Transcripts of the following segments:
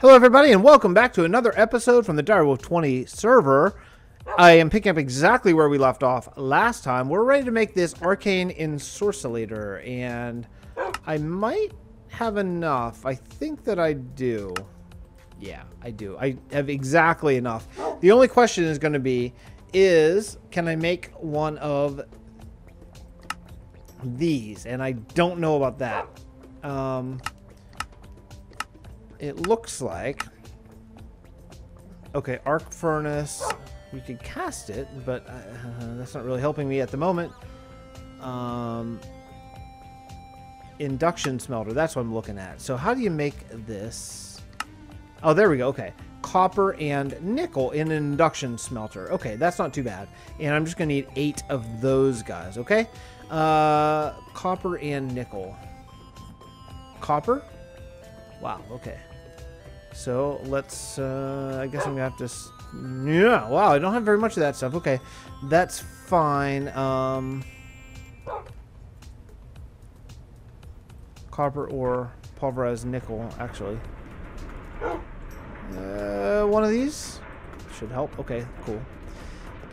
Hello everybody and welcome back to another episode from the Direwolf20 server. I am picking up exactly where we left off last time. We're ready to make this Arcane Ensorcelator and I might have enough. I think that I do. Yeah, I do. I have exactly enough. The only question is going to be is can I make one of these? And I don't know about that. It looks like, okay, arc furnace, we could cast it, but that's not really helping me at the moment. Induction smelter, that's what I'm looking at. So how do you make this? Oh, there we go. Okay, copper and nickel in an induction smelter. Okay, that's not too bad. And I'm just gonna need 8 of those guys. Okay, copper and nickel. Copper? Wow, okay. So let's, I guess I'm gonna have to, yeah, wow, I don't have very much of that stuff. Okay, that's fine. Copper ore, pulverized nickel, actually. One of these should help. Okay, cool.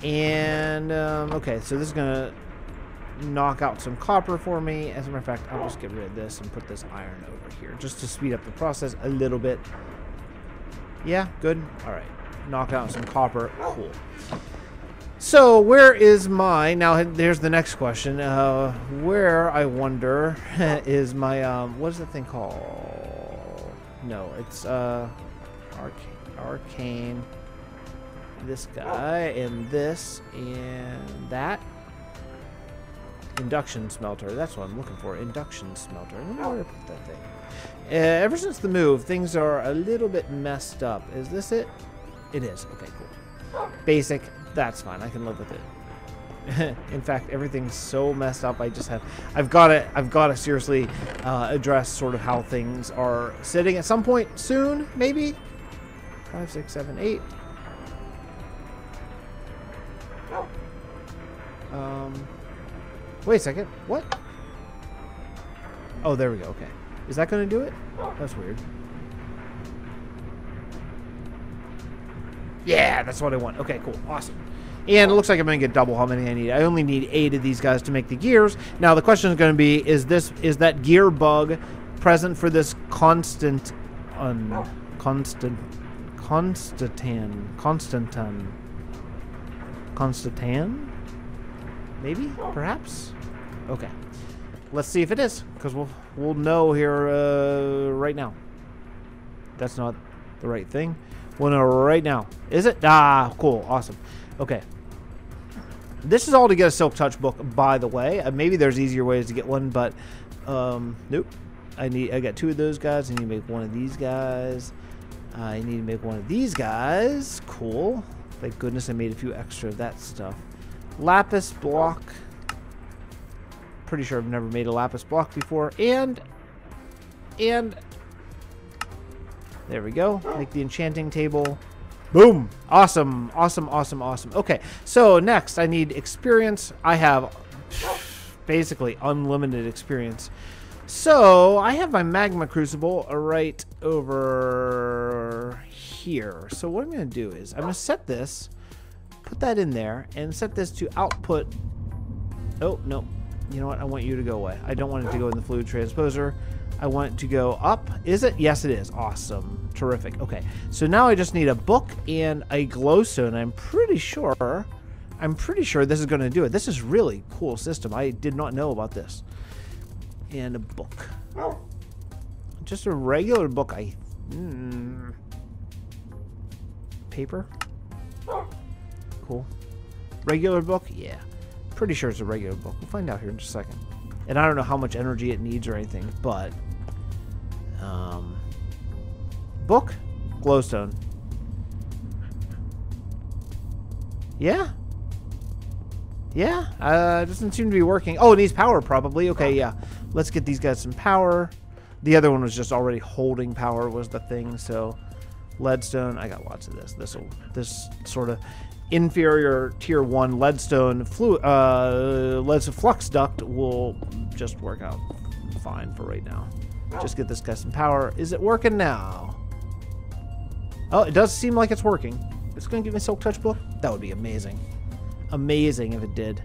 And, okay, so this is gonna knock out some copper for me. As a matter of fact, I'll just get rid of this and put this iron over here just to speed up the process a little bit. Yeah, good. All right, knock out some copper. Cool. So where is my, now there's the next question, where I wonder is my what is the thing called? No, it's arcane, this guy and this and that induction smelter. That's what I'm looking for. Induction smelter. I don't know where to put that thing. Ever since the move, things are a little bit messed up. Is this it? It is. Okay, cool. Basic. That's fine. I can live with it. In fact, everything's so messed up. I've got to seriously address sort of how things are sitting at some point soon, maybe. 5, 6, 7, 8. Wait a second. What? Oh, there we go. Okay. Is that going to do it? That's weird. Yeah, that's what I want. Okay, cool. Awesome. And it looks like I'm going to get double how many I need. I only need 8 of these guys to make the gears. Now, the question is going to be, is that gear bug present for this Constantan? Maybe? Perhaps? Okay. Let's see if it is, because we'll know here right now. That's not the right thing. We'll know right now. Is it? Ah, cool. Awesome. Okay. This is all to get a Silk Touch book, by the way. Maybe there's easier ways to get one, but nope. I got 2 of those guys. I need to make one of these guys. I need to make one of these guys. Cool. Thank goodness I made a few extra of that stuff. Lapis block. Pretty sure I've never made a lapis block before. And there we go. Make the enchanting table. Boom. Awesome. Awesome. Awesome. Awesome. Okay. So next I need experience. I have basically unlimited experience. So I have my magma crucible right over here. So what I'm going to do is I'm going to set this. Put that in there and set this to output. Oh, no. You know what? I want you to go away. I don't want it to go in the fluid transposer. I want it to go up. Is it? Yes, it is. Awesome. Terrific. Okay. So now I just need a book and a glowstone. I'm pretty sure this is going to do it. This is really cool system. I did not know about this. And a book. Just a regular book. Paper? Cool. Regular book? Yeah. Pretty sure it's a regular book. We'll find out here in just a second. And I don't know how much energy it needs or anything, but book? Glowstone. Yeah? Yeah? Doesn't seem to be working. Oh, it needs power probably. Okay, yeah. Let's get these guys some power. The other one was just already holding power was the thing, so leadstone. I got lots of this. This sort of inferior tier 1 leadstone flux duct will just work out fine for right now. Just get this guy some power. Is it working now? Oh, it does seem like it's working. It's going to give me Silk Touch Book? That would be amazing. Amazing if it did.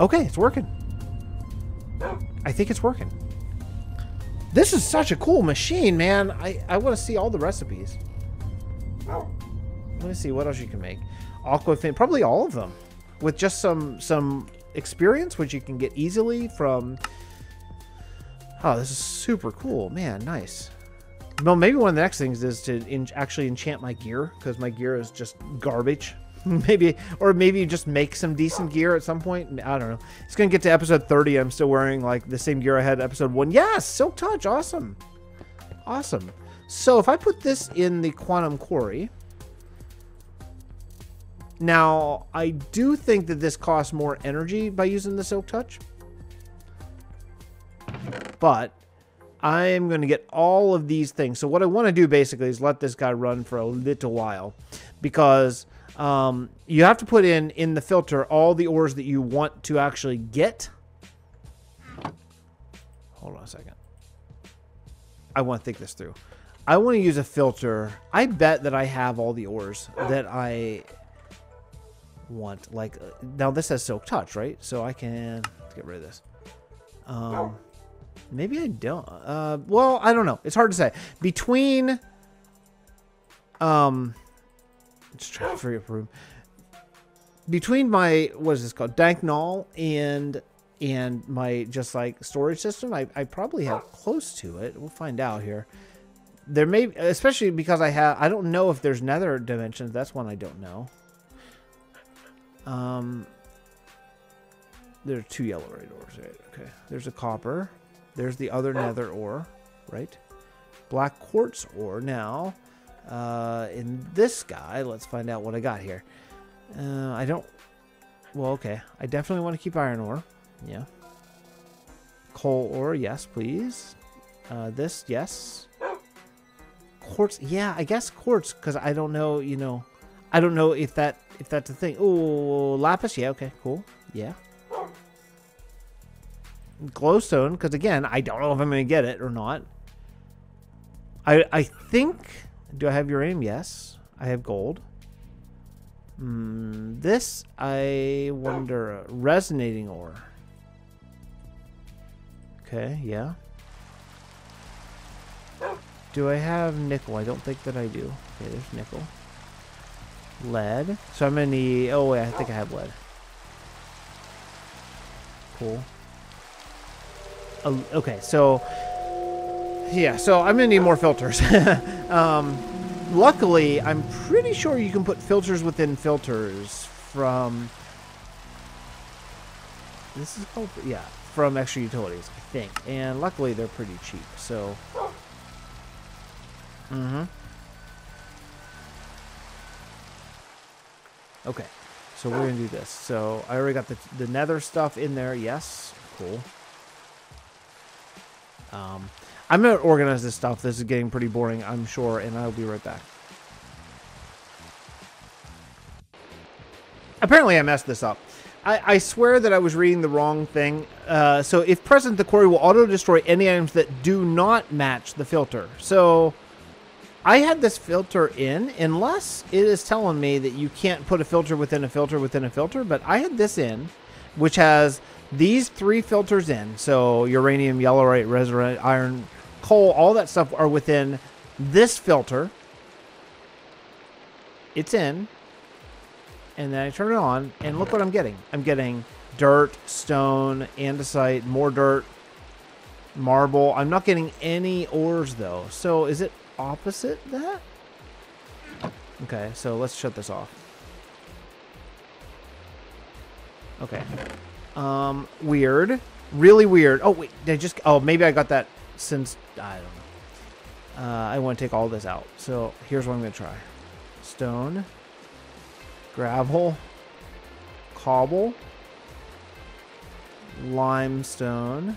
Okay, it's working. I think it's working. This is such a cool machine, man. I want to see all the recipes. Let me see what else you can make. Aquafin, probably all of them. With just some experience, which you can get easily from... Oh, this is super cool. Man, nice. Well, maybe one of the next things is to actually enchant my gear, because my gear is just garbage. Or maybe you just make some decent gear at some point. I don't know. It's going to get to episode 30. I'm still wearing like the same gear I had episode 1. Yes! Silk Touch! Awesome! Awesome. So if I put this in the Quantum Quarry... Now, I do think that this costs more energy by using the Silk Touch. But I'm going to get all of these things. So what I want to do basically is let this guy run for a little while. Because... you have to put in the filter all the ores that you want to actually get. Hold on a second. I want to think this through. I want to use a filter. I bet that I have all the ores that I want. Like, now this has Silk Touch, right? So I can get rid of this. Maybe I don't. Well, I don't know. It's hard to say. Between... Just trying to figure out room. Between my, what is this called? Danknall and my just like storage system, I probably have close to it. We'll find out here. There may, especially because I don't know if there's nether dimensions. That's one I don't know. There are two yellow red ores, right? Okay. There's a copper. There's the other nether ore, right? Black quartz ore now. In this guy, let's find out what I got here. I don't... Well, okay. I definitely want to keep iron ore. Yeah. Coal ore, yes, please. This, yes. Quartz, yeah, I guess quartz, because I don't know, you know... I don't know if that's a thing. Ooh, lapis, yeah, okay, cool. Yeah. Glowstone, because again, I don't know if I'm going to get it or not. I think... Do I have uranium? Yes. I have gold. This, I wonder... Resonating ore. Okay, yeah. Do I have nickel? I don't think that I do. Okay, there's nickel. Lead. So I'm going to need... Oh, wait, I think I have lead. Cool. Okay, so... Yeah, so I'm going to need more filters. Luckily, I'm pretty sure you can put filters within filters from... This is called... Yeah, from Extra Utilities, I think. And luckily, they're pretty cheap, so... Okay, so we're going to do this. So I already got the nether stuff in there. Yes, cool. I'm going to organize this stuff. This is getting pretty boring, I'm sure, and I'll be right back. Apparently, I messed this up. I swear that I was reading the wrong thing. So, if present, the quarry will auto-destroy any items that do not match the filter. So, I had this filter in, unless it is telling me that you can't put a filter within a filter within a filter, but I had this in, which has these three filters in. So, uranium, yellow, right, resin, iron... coal, all that stuff are within this filter. It's in. And then I turn it on, and look what I'm getting. I'm getting dirt, stone, andesite, more dirt, marble. I'm not getting any ores, though. So is it opposite that? Okay, so let's shut this off. Okay. Weird. Really weird. Oh, wait. Did I just... Oh, maybe I got that... Since, I don't know. I want to take all this out. So here's what I'm going to try. Stone. Gravel. Cobble. Limestone.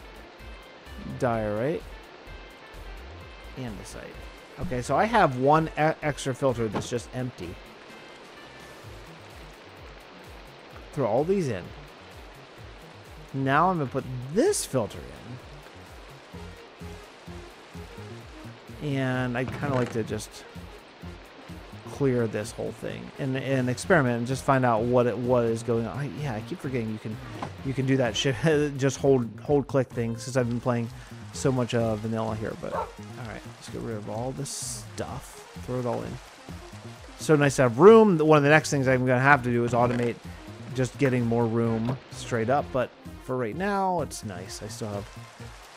Diorite. Andesite. Okay, so I have one extra filter that's just empty. Throw all these in. Now I'm going to put this filter in. And I'd kind of like to just clear this whole thing and experiment and just find out what is going on. Yeah, I keep forgetting you can do that shit. Just hold click thing, since I've been playing so much vanilla here. But all right, let's get rid of all this stuff. Throw it all in. So nice to have room. One of the next things I'm gonna have to do is automate just getting more room straight up. But for right now, it's nice. I still have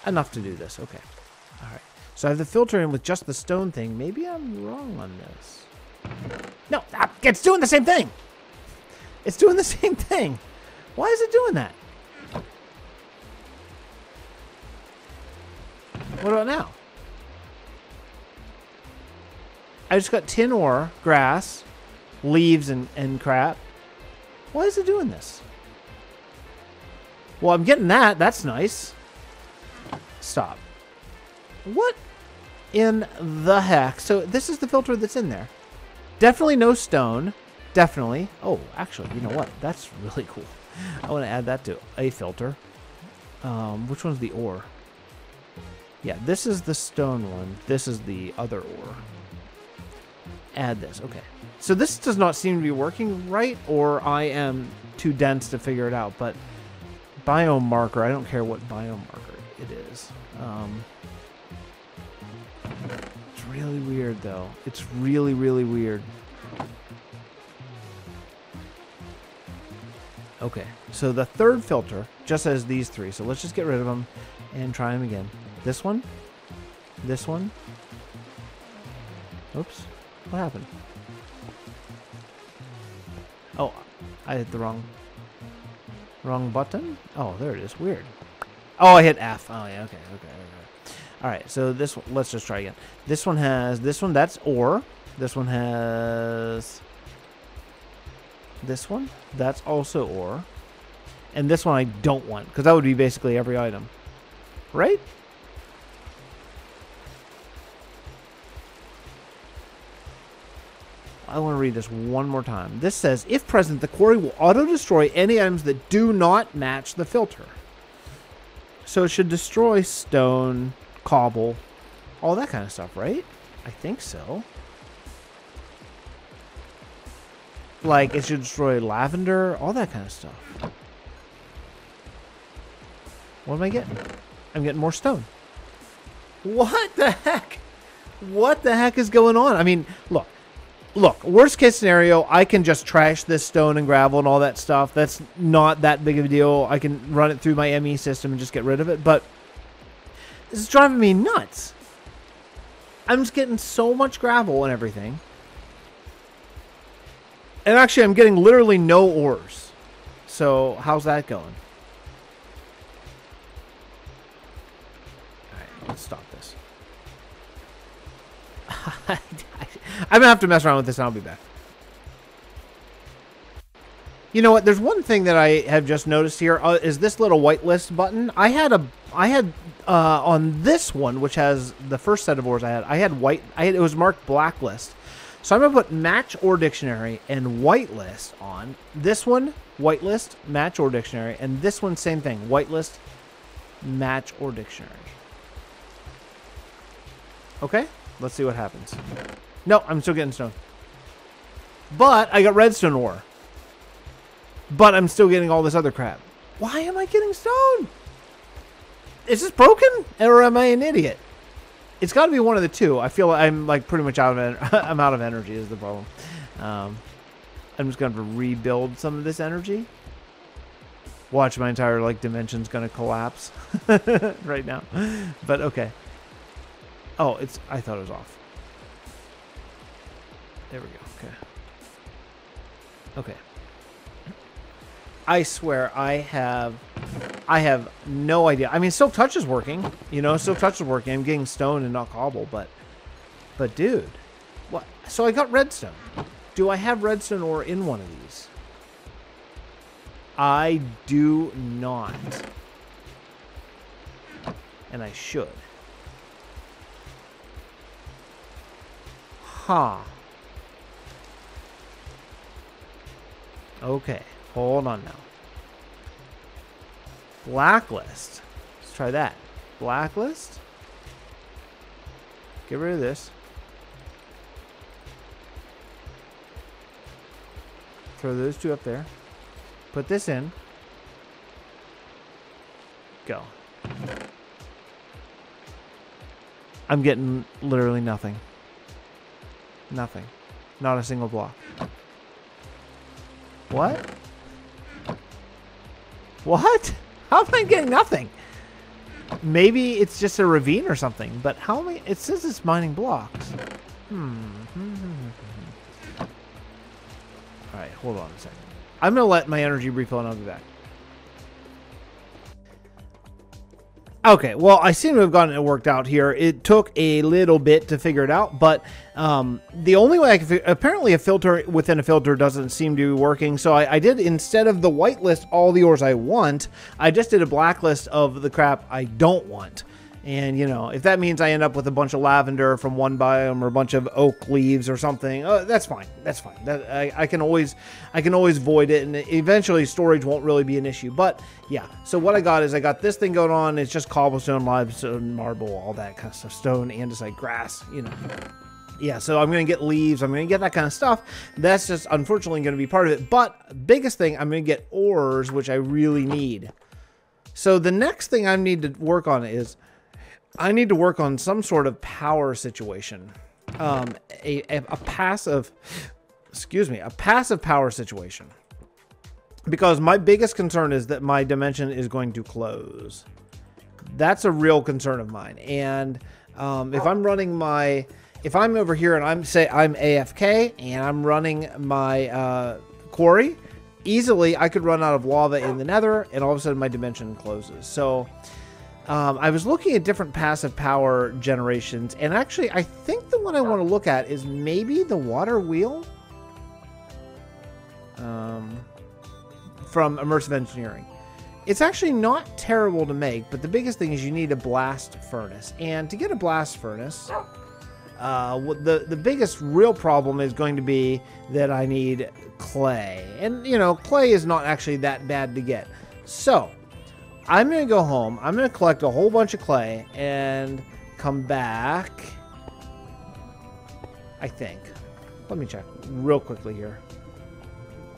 enough to do this. Okay. All right. So I have the filter in with just the stone thing. Maybe I'm wrong on this. No, it's doing the same thing. It's doing the same thing. Why is it doing that? What about now? I just got tin ore, grass, leaves, and crap. Why is it doing this? Well, I'm getting that. That's nice. Stop. What in the heck? So this is the filter that's in there. Definitely no stone. Definitely. Oh, actually, you know what? That's really cool. I want to add that to a filter. Which one's the ore? Yeah, this is the stone one. This is the other ore. Add this. Okay. So this does not seem to be working right, or I am too dense to figure it out. But biome marker. I don't care what biome marker it is. It's really weird, though. It's really, really weird. Okay, so the third filter just says these three, so let's just get rid of them and try them again. This one, this one. Oops, what happened? Oh, I hit the wrong button. Oh, there it is. Weird. Oh, I hit F. Oh, yeah. Okay, okay, okay. All right, so this one, let's just try again. This one has this one, that's ore. This one has this one, that's also ore. And this one I don't want, because that would be basically every item, right? I want to read this one more time. This says, if present, the quarry will auto-destroy any items that do not match the filter. So it should destroy stone, cobble, all that kind of stuff, right? I think so. Like, it should destroy lavender, all that kind of stuff. What am I getting? I'm getting more stone. What the heck? What the heck is going on? I mean, look. Look, worst case scenario, I can just trash this stone and gravel and all that stuff. That's not that big of a deal. I can run it through my ME system and just get rid of it, but this is driving me nuts. I'm just getting so much gravel and everything. And actually, I'm getting literally no ores. So, how's that going? Alright, let's stop this. I'm going to have to mess around with this and I'll be back. You know what? There's one thing that I have just noticed here is this little whitelist button. I had on this one, which has the first set of ores I had it was marked blacklist. So I'm going to put match or dictionary and whitelist on. This one, whitelist, match or dictionary. And this one, same thing. Whitelist, match or dictionary. Okay. Let's see what happens. No, I'm still getting stone. But I got redstone ore. But I'm still getting all this other crap. Why am I getting stone? Is this broken? Or am I an idiot? It's got to be one of the two. I feel I'm like pretty much out of I'm out of energy is the problem. I'm just going to have to rebuild some of this energy. Watch, my entire like dimension's going to collapse right now. But okay. Oh, it's. I thought it was off. There we go. Okay. Okay. I swear, I have no idea. I mean, Silk Touch is working. You know, Silk Touch is working. I'm getting stone and not cobble, but dude, what? So I got redstone. Do I have redstone ore in one of these? I do not, and I should. Huh. Okay, hold on now. Blacklist. Let's try that. Blacklist. Get rid of this. Throw those two up there. Put this in. Go. I'm getting literally nothing. Nothing. Not a single block. What? What? How am I getting nothing? Maybe it's just a ravine or something, but how am I... It says it's mining blocks. Alright, hold on a second. I'm going to let my energy refill and I'll be back. Okay, well, I seem to have gotten it worked out here. It took a little bit to figure it out, but the only way I can figure... Apparently, a filter within a filter doesn't seem to be working, so I did, instead of the whitelist all the ores I want, I just did a blacklist of the crap I don't want. And, you know, if that means I end up with a bunch of lavender from one biome or a bunch of oak leaves or something, that's fine. That's fine. That, I can always void it, and eventually storage won't really be an issue. But, yeah. So what I got is I got this thing going on. It's just cobblestone, limestone, marble, all that kind of stuff. Stone, andesite, grass, you know. Yeah, so I'm going to get leaves. I'm going to get that kind of stuff. That's just, unfortunately, going to be part of it. But, biggest thing, I'm going to get ores, which I really need. So the next thing I need to work on is... I need to work on some sort of power situation, a passive power situation, because my biggest concern is that my dimension is going to close. That's a real concern of mine. And if I'm over here and I'm AFK and I'm running my quarry, easily I could run out of lava in the Nether, and all of a sudden my dimension closes. So. I was looking at different passive power generations, and actually I think the one I want to look at is maybe the water wheel from Immersive Engineering. It's actually not terrible to make, but the biggest thing is you need a blast furnace. And to get a blast furnace, the biggest real problem is going to be that I need clay. And, you know, clay is not actually that bad to get. So... I'm going to go home. I'm going to collect a whole bunch of clay and come back. I think. Let me check real quickly here.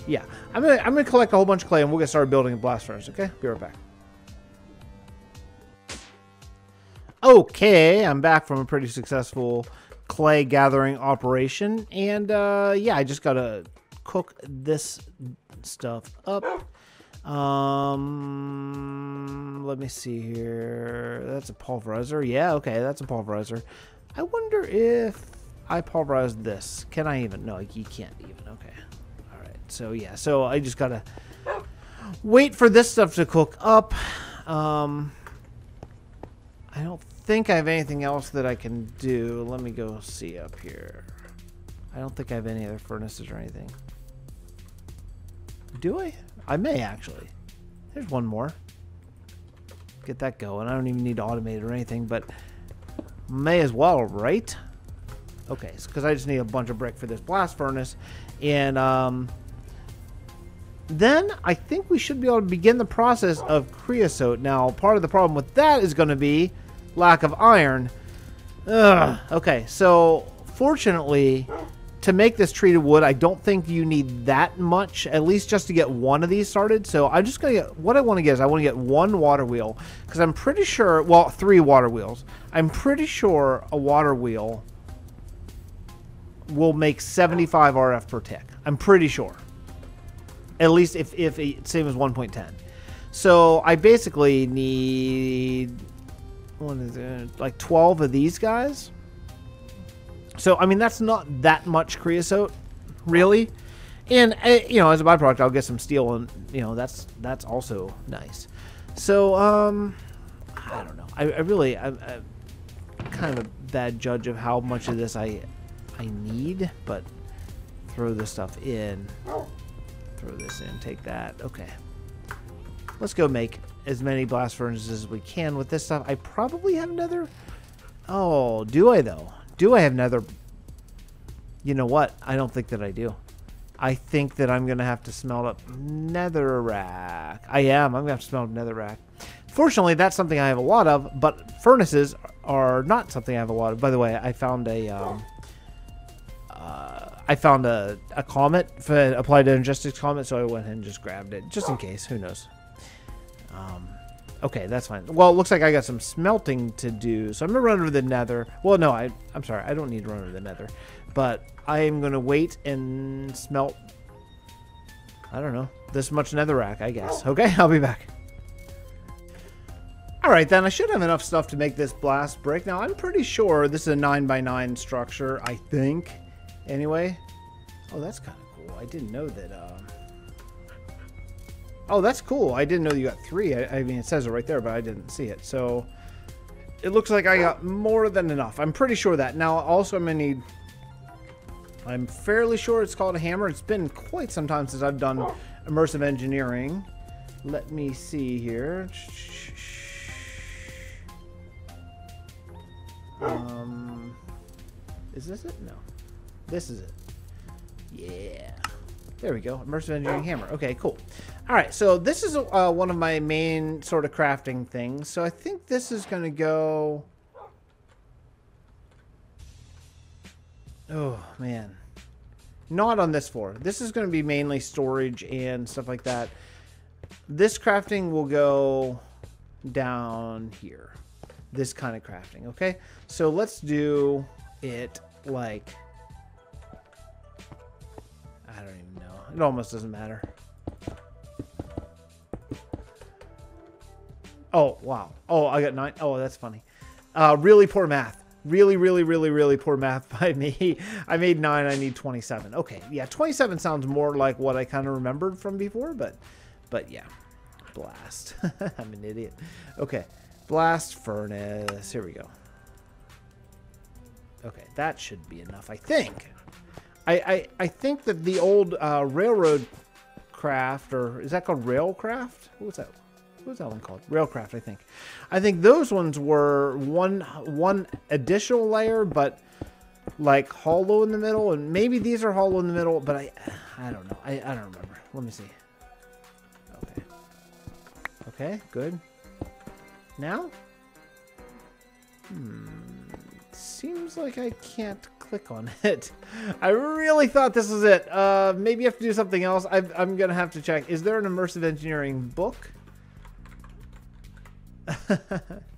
Yeah. I'm going to collect a whole bunch of clay and we'll get started building a blast furnace. Okay? Be right back. Okay. I'm back from a pretty successful clay gathering operation. And yeah, I just got to cook this stuff up. Let me see here. That's a pulverizer. Yeah, okay, that's a pulverizer. I wonder if I pulverize this. Can I even? No, you can't even. Okay. All right. So, yeah. So, I just gotta wait for this stuff to cook up. I don't think I have anything else that I can do. Let me go see up here. I don't think I have any other furnaces or anything. Do I? I may, actually. There's one more. Get that going. I don't even need to automate it or anything, but may as well, right? Okay, because I just need a bunch of brick for this blast furnace. And then I think we should be able to begin the process of creosote. Now, part of the problem with that is going to be lack of iron. Ugh. Okay, so fortunately... To make this treated wood, I don't think you need that much, at least just to get one of these started. So I'm just going to get, what I want to get is I want to get one water wheel, because I'm pretty sure, well, three water wheels. I'm pretty sure a water wheel will make 75 RF per tick. I'm pretty sure. At least if it's same as 1.10. So I basically need, what is it, like 12 of these guys? So, I mean, that's not that much creosote, really. And, you know, as a byproduct, I'll get some steel, and, you know, that's also nice. So, I don't know. I'm kind of a bad judge of how much of this I need, but throw this stuff in. Throw this in. Take that. Okay. Let's go make as many blast furnaces as we can with this stuff. I probably have another... Oh, do I, though? Do I have nether? You know what? I don't think that I do. I think that I'm going to have to smelt up netherrack. I am. I'm going to have to smelt up netherrack. Fortunately, that's something I have a lot of, but furnaces are not something I have a lot of. By the way, I found a comet, for an Applied Energetics comet, so I went ahead and just grabbed it, just in case. Who knows? Okay, that's fine. Well, it looks like I got some smelting to do, so I'm going to run over the nether. Well, no, I'm sorry. I don't need to run over the nether, but I am going to wait and smelt, I don't know, this much netherrack, I guess. Okay, I'll be back. All right, then. I should have enough stuff to make this blast brick. Now, I'm pretty sure this is a 9x9 structure, I think. Anyway, oh, that's kind of cool. I didn't know that. Oh, that's cool. I didn't know you got 3. I mean, it says it right there, but I didn't see it. So it looks like I got more than enough. I'm pretty sure that. Now, also, I'm going to need, I'm fairly sure it's called a hammer. It's been quite some time since I've done immersive engineering. Let me see here. Is this it? No. This is it. Yeah. There we go. Immersive engineering hammer. Okay, cool. All right, so this is one of my main sort of crafting things. So I think this is going to go... Oh, man. Not on this floor. This is going to be mainly storage and stuff like that. This crafting will go down here. This kind of crafting, okay? So let's do it like... I don't even know. It almost doesn't matter. Oh, wow. Oh, I got 9. Oh, that's funny. Really poor math. Really poor math by me. I made 9. I need 27. Okay. Yeah, 27 sounds more like what I kind of remembered from before, but yeah. Blast. I'm an idiot. Okay. Blast furnace. Here we go. Okay. That should be enough, I think. I think that the old railroad craft, or is that called railcraft? What was that? What was that one called? Railcraft, I think. I think those ones were one additional layer, but like hollow in the middle, and maybe these are hollow in the middle, but I don't know. I don't remember. Let me see. Okay. Okay, good. Now? Seems like I can't click on it. I really thought this was it. Maybe I have to do something else. I'm gonna have to check. Is there an immersive engineering book?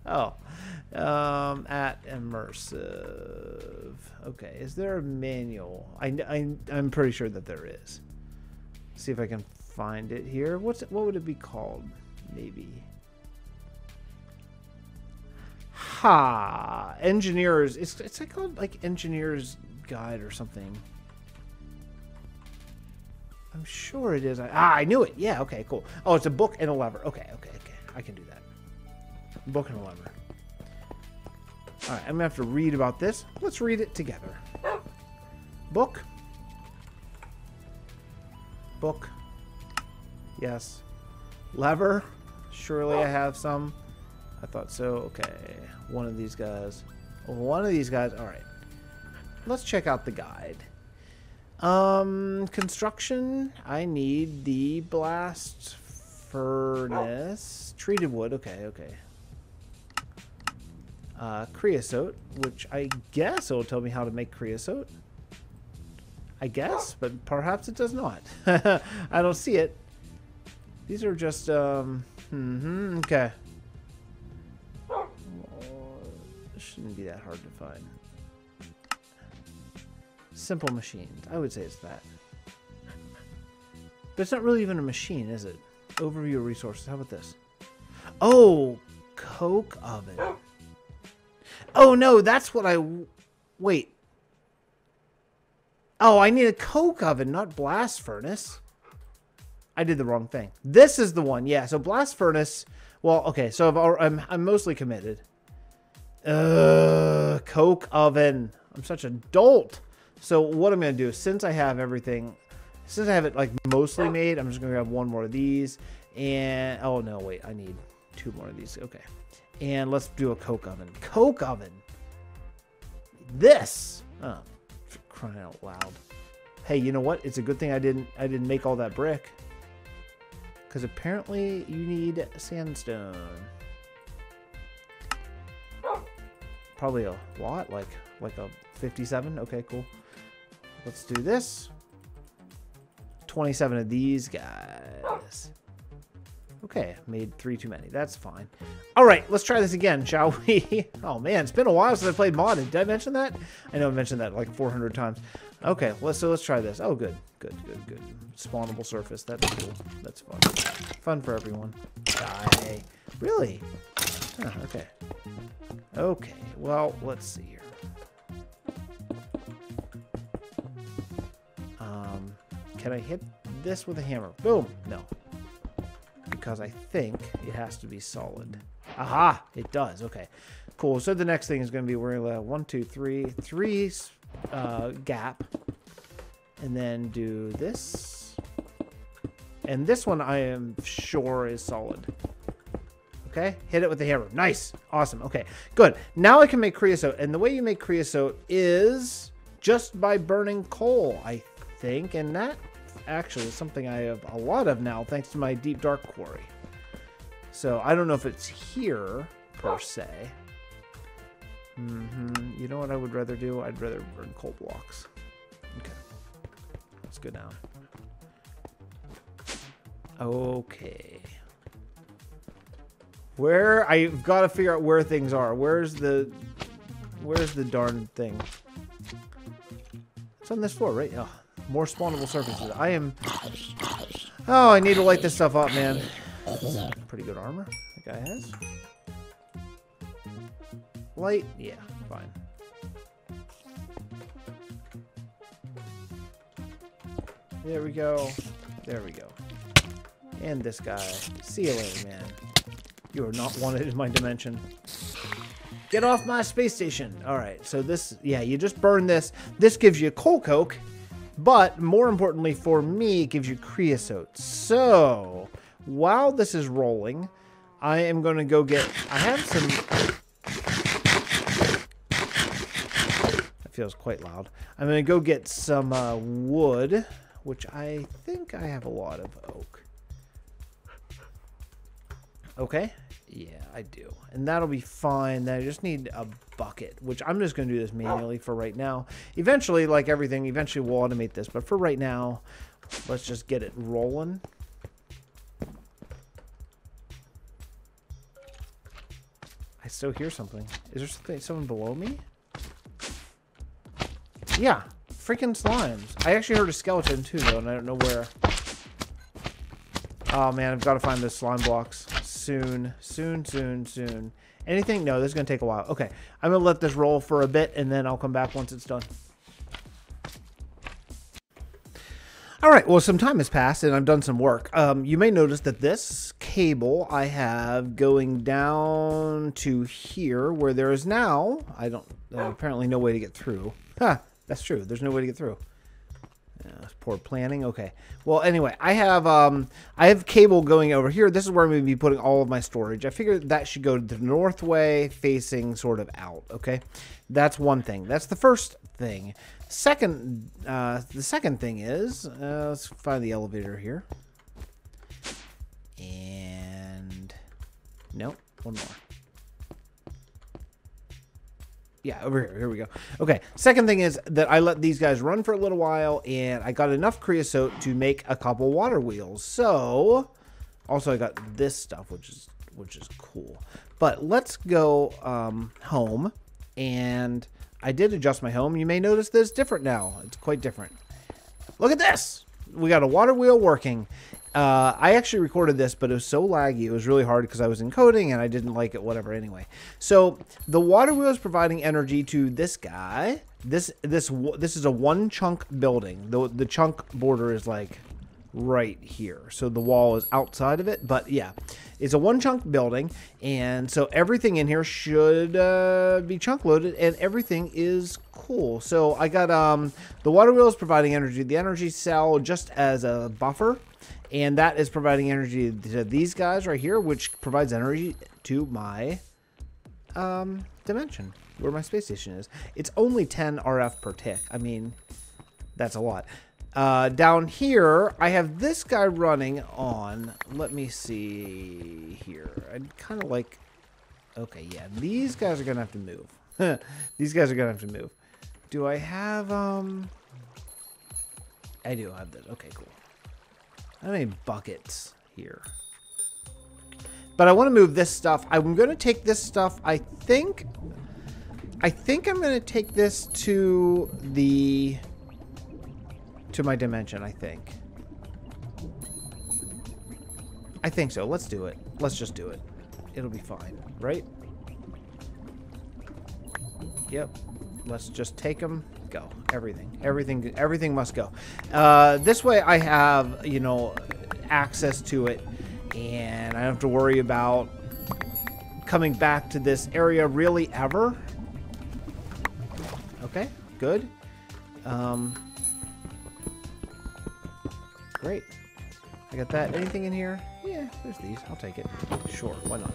Oh, at immersive. Okay, is there a manual? I'm pretty sure that there is. Let's see if I can find it here. What would it be called? Maybe. Ha! Engineers. It's like called like Engineer's Guide or something. I'm sure it is. I knew it. Yeah. Okay. Cool. Oh, it's a book and a lever. Okay. Okay. Okay. I can do that. Book and a lever. All right, I'm gonna have to read about this. Let's read it together. Book. Book. Yes. Lever. Surely I have some. I thought so. Okay. One of these guys. One of these guys. All right. Let's check out the guide. Construction. I need the blast furnace. Treated wood. Okay. Okay. Creosote, which I guess it'll tell me how to make creosote. I guess, but perhaps it does not. I don't see it. These are just, okay. Oh, this shouldn't be that hard to find. Simple machines. I would say it's that. But it's not really even a machine, is it? Overview of resources. How about this? Oh, coke oven. Oh, no, that's what I... Wait. Oh, I need a coke oven, not blast furnace. I did the wrong thing. This is the one. Yeah, so blast furnace... Well, okay, so I'm mostly committed. Coke oven. I'm such an adult. So what I'm going to do, since I have everything... Since I have it, like, mostly made, I'm just going to grab one more of these. And... Oh, no, wait. I need 2 more of these. Okay. And let's do a coke oven. Coke oven. This. Oh, for crying out loud. Hey, you know what? It's a good thing I didn't make all that brick. Because apparently you need sandstone. probably a lot, like a 57. Okay, cool. Let's do this. 27 of these guys. Okay, made 3 too many. That's fine. All right, let's try this again, shall we? Oh, man, it's been a while since I played modded. Did I mention that? I know I mentioned that like 400 times. Okay, so let's try this. Oh, good, good, good, good. Spawnable surface. That's cool. That's fun. Fun for everyone. Die. Really? Huh, okay. Okay, well, let's see here. Can I hit this with a hammer? Boom. No. Because I think it has to be solid. Aha! It does. Okay. Cool. So the next thing is going to be we're going to have 1, 2, 3, 3 gap. And then do this. And this one I am sure is solid. Okay. Hit it with the hammer. Nice. Awesome. Okay. Good. Now I can make creosote. And the way you make creosote is just by burning coal, I think. And that actually is something I have a lot of now thanks to my deep dark quarry. So I don't know if it's here per se. You know what I would rather do? I'd rather burn coal blocks. Okay, let's go down. Okay, where I've got to figure out where things are. Where's the darn thing? It's on this floor, right? Oh. More spawnable surfaces. I am... Oh, I need to light this stuff up, man. Pretty good armor that guy has. Light? Yeah, fine. There we go. There we go. And this guy. See you later, man. You are not wanted in my dimension. Get off my space station. All right, so this... Yeah, you just burn this. This gives you coal coke. But more importantly for me, it gives you creosote. So while this is rolling, I am going to go get... I have some... That feels quite loud. I'm going to go get some wood, which I think I have a lot of oak. Okay. Yeah, I do. And that'll be fine. Then I just need a bucket, which I'm just going to do this manually for right now. Eventually, like everything, eventually we'll automate this. But for right now, let's just get it rolling. I still hear something. Is there something, someone below me? Yeah, freaking slimes. I actually heard a skeleton too, though, and I don't know where. Oh, man, I've got to find those slime blocks. Soon, soon, soon, soon. Anything? No, this is going to take a while. Okay, I'm going to let this roll for a bit, and then I'll come back once it's done. All right, well, some time has passed, and I've done some work. You may notice that this cable I have going down to here, where there is now, apparently no way to get through. Huh, that's true. There's no way to get through. Poor planning. Okay. Well, anyway, I have cable going over here. This is where I'm going to be putting all of my storage. I figured that should go to the north way, facing sort of out. Okay, that's one thing. That's the first thing. Second, the second thing is let's find the elevator here. And no, one more. Yeah, over here. Here we go. Okay. Second thing is that I let these guys run for a little while, and I got enough creosote to make a couple water wheels. So, also I got this stuff, which is cool. But let's go home, and I did adjust my home. You may notice that it's different now. It's quite different. Look at this. We got a water wheel working. I actually recorded this, but it was so laggy. It was really hard because I was encoding and I didn't like it, whatever, anyway. So the water wheel is providing energy to this guy. This is a one chunk building. The chunk border is like right here. So the wall is outside of it, but yeah, it's a one chunk building. And so everything in here should be chunk loaded, and everything is cool. So I got the water wheel is providing energy, the energy cell just as a buffer. And that is providing energy to these guys right here, which provides energy to my dimension, where my space station is. It's only 10 RF per tick. I mean, that's a lot. Down here, I have this guy running on. Let me see here. I'd kind of like Okay, yeah, these guys are gonna have to move. These guys are gonna have to move. Do I have, I do have this. Okay, cool. I don't have any buckets here. But I want to move this stuff. I'm going to take this stuff, I think I'm going to take this to the... to my dimension, I think. I think so. Let's do it. Let's just do it. It'll be fine, right? Yep. Let's just take them. Go. Everything must go. This way I have, you know, access to it, and I don't have to worry about coming back to this area really ever. Okay, good. Great. I got that. Anything in here? Yeah, there's these. I'll take it. Sure, why not?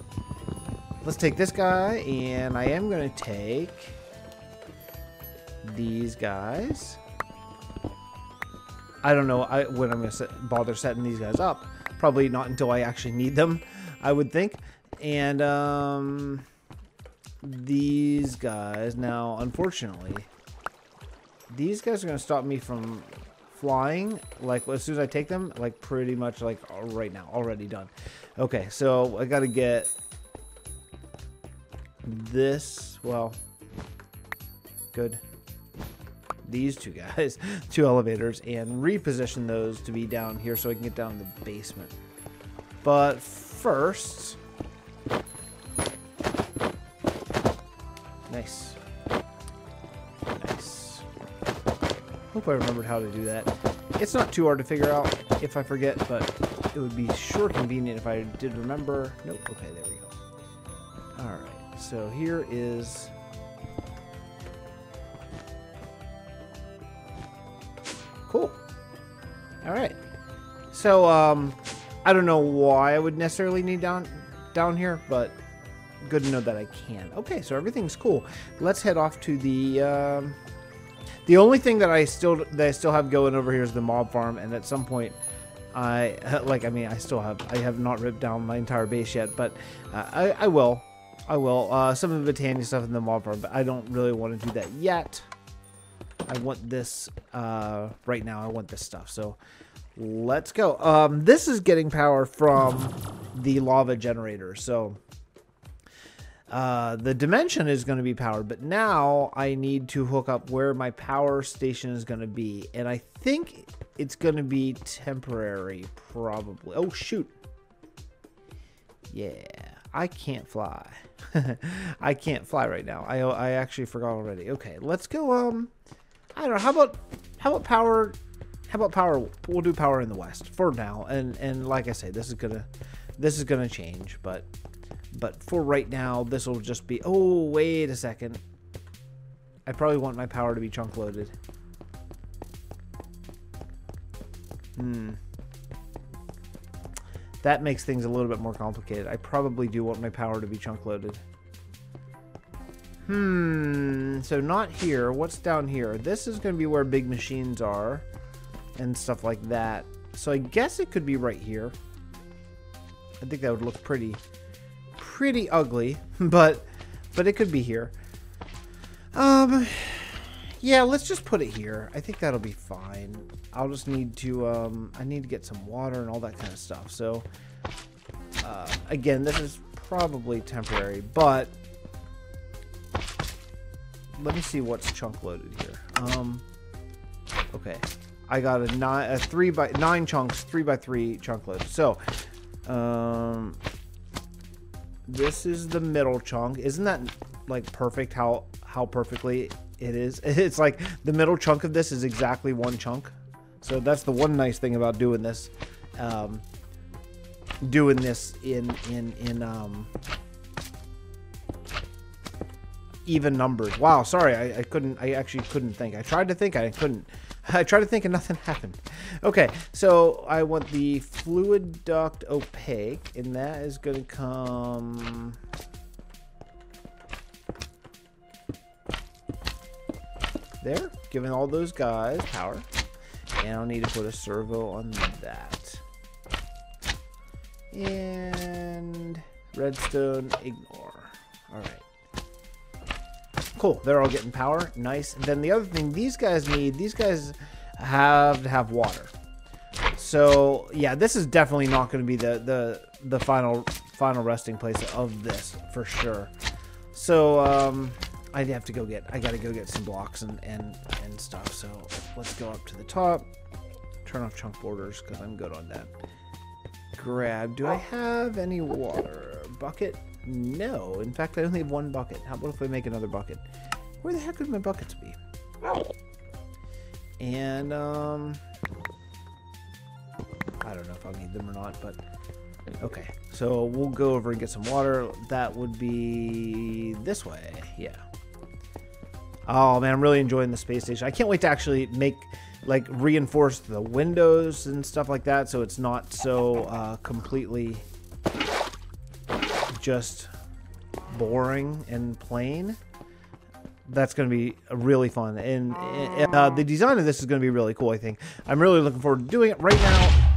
Let's take this guy, and I am going to take these guys. I don't know when I'm going to bother setting these guys up. Probably not until I actually need them, I would think. And these guys. Now, unfortunately, these guys are going to stop me from flying. Like, as soon as I take them, like, pretty much, like, right now. Already done. Okay, so I got to get this. Well, good. These two guys, two elevators, and reposition those to be down here so I can get down in the basement. But first, nice, nice. Hope I remembered how to do that. It's not too hard to figure out if I forget, but it would be sure convenient if I did remember. Nope. Okay, there we go. All right. So here is. Cool. All right. So, I don't know why I would necessarily need down here, but good to know that I can. Okay, so everything's cool. Let's head off to the only thing that I still have going over here is the mob farm, and at some point, I have not ripped down my entire base yet, but I will. Some of the Botania stuff in the mob farm, but I don't really want to do that yet. I want this right now. I want this stuff. So let's go. This is getting power from the lava generator. So the dimension is going to be powered. But now I need to hook up where my power station is going to be. And I think it's going to be temporary probably. Oh, shoot. Yeah, I can't fly. I can't fly right now. I actually forgot already. Okay, let's go. I don't know. How about power? How about power? We'll do power in the west for now. And like I say, this is gonna change. But for right now, this will just be. Oh, wait a second. I probably want my power to be chunk loaded. That makes things a little bit more complicated. I probably do want my power to be chunk loaded. So not here. What's down here? This is going to be where big machines are and stuff like that. So I guess it could be right here. I think that would look pretty ugly, but it could be here. Yeah, let's just put it here. I think that'll be fine. I'll just need to, I need to get some water and all that kind of stuff. So, again, this is probably temporary, but let me see what's chunk loaded here. Okay, I got a 3x9 chunks, 3x3 chunk load. So, this is the middle chunk. Isn't that like perfect? How perfectly it is. It's like the middle chunk of this is exactly one chunk. So that's the one nice thing about doing this in even numbers. Wow, sorry, I actually couldn't think. I tried to think, I couldn't. I tried to think and nothing happened. Okay, so I want the fluid duct opaque, and that is gonna come. There, giving all those guys power. And I'll need to put a servo on that. And redstone, ignore. Cool, they're all getting power, nice. And then the other thing these guys need, these guys have to have water. So yeah, this is definitely not going to be the final resting place of this for sure. So I gotta go get some blocks and stuff. So let's go up to the top, turn off chunk borders because I'm good on that. Grab, do I have any water? Bucket? No, in fact I only have one bucket. How about if I make another bucket? Where the heck would my buckets be? And I don't know if I'll need them or not, but okay, so we'll go over and get some water. That would be this way. Yeah. Oh man, I'm really enjoying the space station. I can't wait to actually make, like, reinforce the windows and stuff like that, so it's not so completely just boring and plain. That's going to be really fun, and the design of this is going to be really cool. I think I'm really looking forward to doing it right now.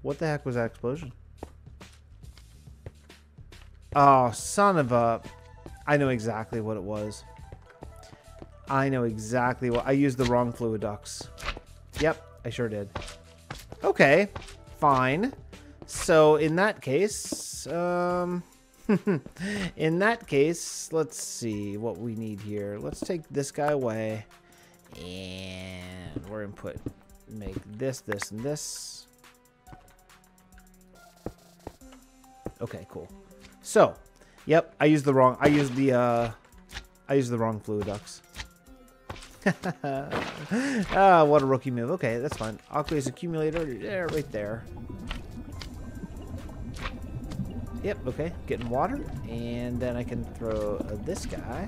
What the heck was that explosion? Oh, son of a... I know exactly what it was. I know exactly what... I used the wrong fluid ducts. Yep, I sure did. Okay, fine. So, in that case... in that case, let's see what we need here. Let's take this guy away. And we're going to put... make this, this, and this. Okay, cool. So, yep, I used the wrong fluid ducts. Ah, what a rookie move. Okay, that's fine. Aqua's accumulator, yeah, right there. Yep, okay, getting water, and then I can throw this guy.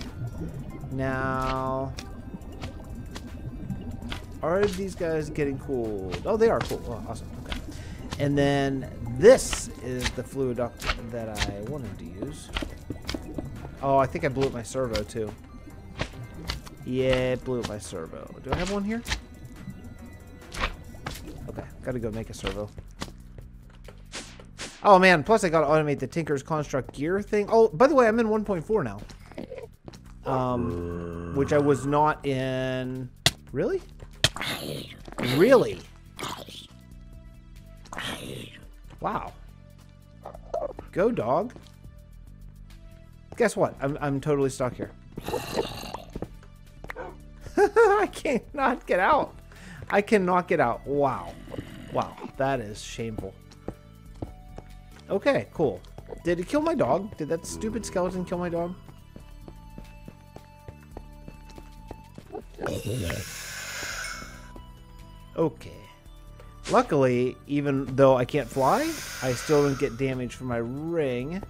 Now, are these guys getting cooled? Oh, they are cool. Oh, awesome. Okay. And then this is the fluid duct that I wanted to use. Oh, I think I blew up my servo too. Yeah, it blew up my servo. Do I have one here? Okay, gotta go make a servo. Oh man, plus I gotta automate the Tinker's Construct gear thing. Oh, by the way, I'm in 1.4 now. Which I was not in... Really? Really? Wow. Go, dog. Guess what? I'm totally stuck here. I cannot get out. I cannot get out. Wow. Wow. That is shameful. Okay, cool. Did it kill my dog? Did that stupid skeleton kill my dog? Okay. Luckily, even though I can't fly, I still don't get damage from my ring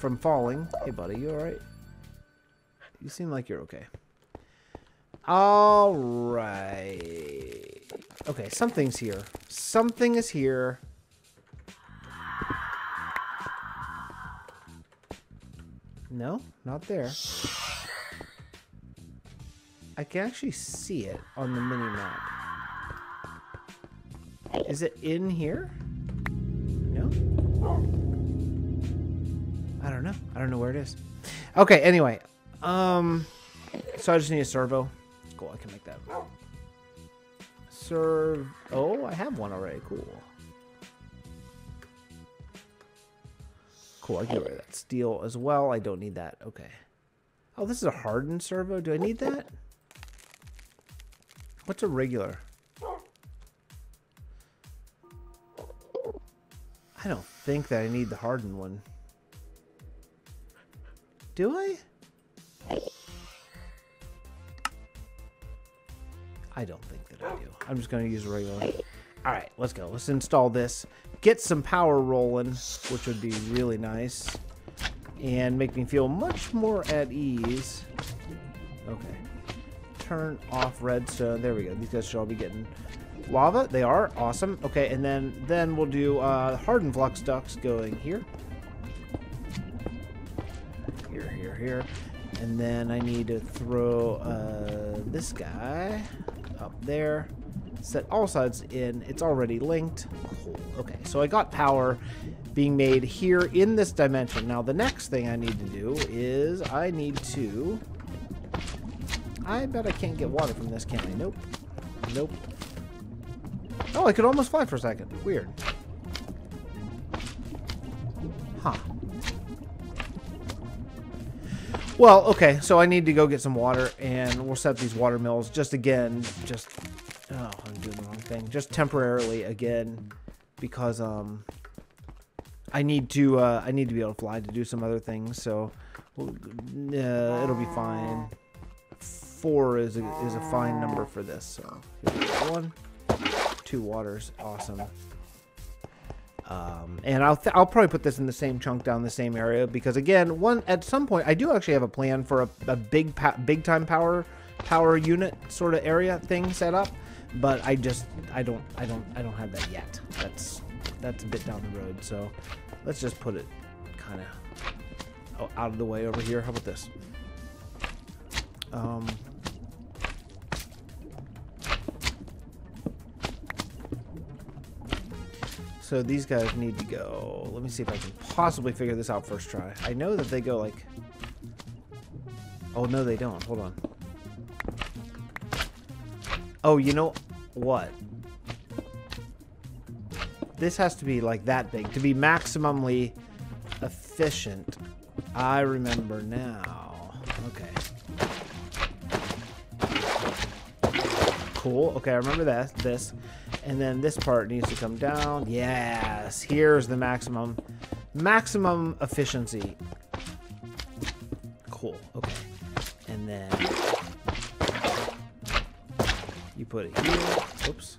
from falling. Hey, buddy, you all right? You seem like you're okay. All right. Okay, something's here. Something is here. No, not there. I can actually see it on the mini-map. Is it in here? No? I don't know. I don't know where it is. Okay, anyway. So I just need a servo. Cool, I can make that. Serve. Oh, I have one already. Cool. Cool, I can get rid of that steel as well. I don't need that. Okay. Oh, this is a hardened servo. Do I need that? What's a regular? I don't think that I need the hardened one. Do I? I don't think that I do. I'm just going to use a regular one. All right, let's go. Let's install this. Get some power rolling, which would be really nice. And make me feel much more at ease. Okay. Turn off redstone. There we go. These guys should all be getting... lava, they are awesome. Okay, and then we'll do hardened flux ducts going here, here, here, here, and then I need to throw this guy up there, set all sides in. It's already linked. Okay, so I got power being made here in this dimension. Now the next thing I need to do is I need to... I bet I can't get water from this, can I? Nope. Nope. Oh, I could almost fly for a second. Weird. Huh. Well, okay, so I need to go get some water, and we'll set these water mills just again, just... Oh, I'm doing the wrong thing. Just temporarily again, because, I need to be able to fly to do some other things, so it'll be fine. 4 is a fine number for this. So here's 1, 2 waters, awesome. And I'll probably put this in the same chunk down the same area because again, at some point I do actually have a plan for a big time power unit sort of area thing set up, but I don't have that yet. That's a bit down the road, so let's just put it kind of out of the way over here. How about this? So these guys need to go. Let me see if I can possibly figure this out first try. I know that they go like... Oh, no, they don't. Hold on. Oh, you know what? This has to be like that big to be maximally efficient. I remember now. Okay. Cool. Okay, I remember that. This. And then this part needs to come down. Yes. Here's the maximum efficiency. Cool. Okay. And then you put it here. Oops.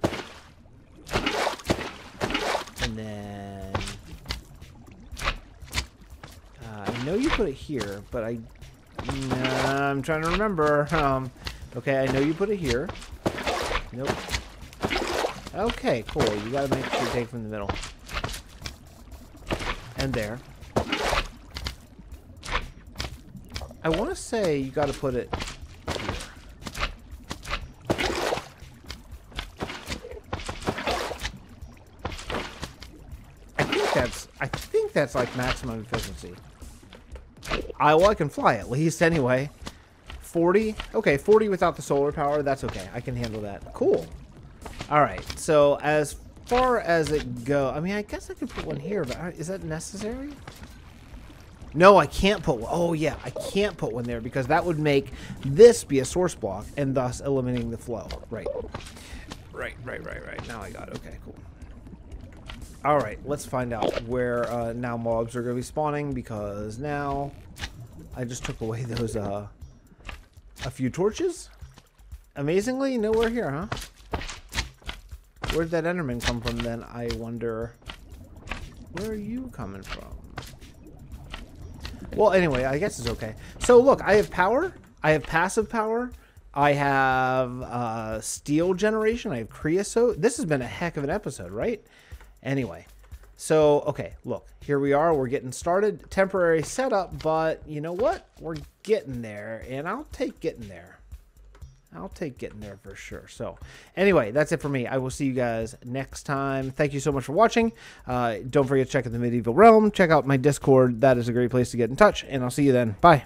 And then I know you put it here, but I'm trying to remember. Okay, I know you put it here. Nope. Okay, cool. You gotta make sure you take from the middle. And there. I want to say you gotta put it here. I think that's like maximum efficiency. Well, I can fly at least anyway. 40? Okay, 40 without the solar power. That's okay. I can handle that. Cool. Alright, so as far as it go... I mean, I guess I could put one here, but is that necessary? No, I can't put one. Oh, yeah. I can't put one there because that would make this be a source block and thus eliminating the flow. Right. Right. Now I got it. Okay, cool. All right, let's find out where now mobs are going to be spawning because now I just took away those a few torches. Amazingly, nowhere here, huh? Where'd that Enderman come from then? I wonder, where are you coming from? Well, anyway, I guess it's okay. So look, I have power. I have passive power. I have steel generation. I have creosote. This has been a heck of an episode, right? Anyway, so, okay, look, here we are. We're getting started. Temporary setup, but you know what? We're getting there, and I'll take getting there. I'll take getting there for sure. So, anyway, that's it for me. I will see you guys next time. Thank you so much for watching. Don't forget to check out the Medieval Realm. Check out my Discord. That is a great place to get in touch, and I'll see you then. Bye.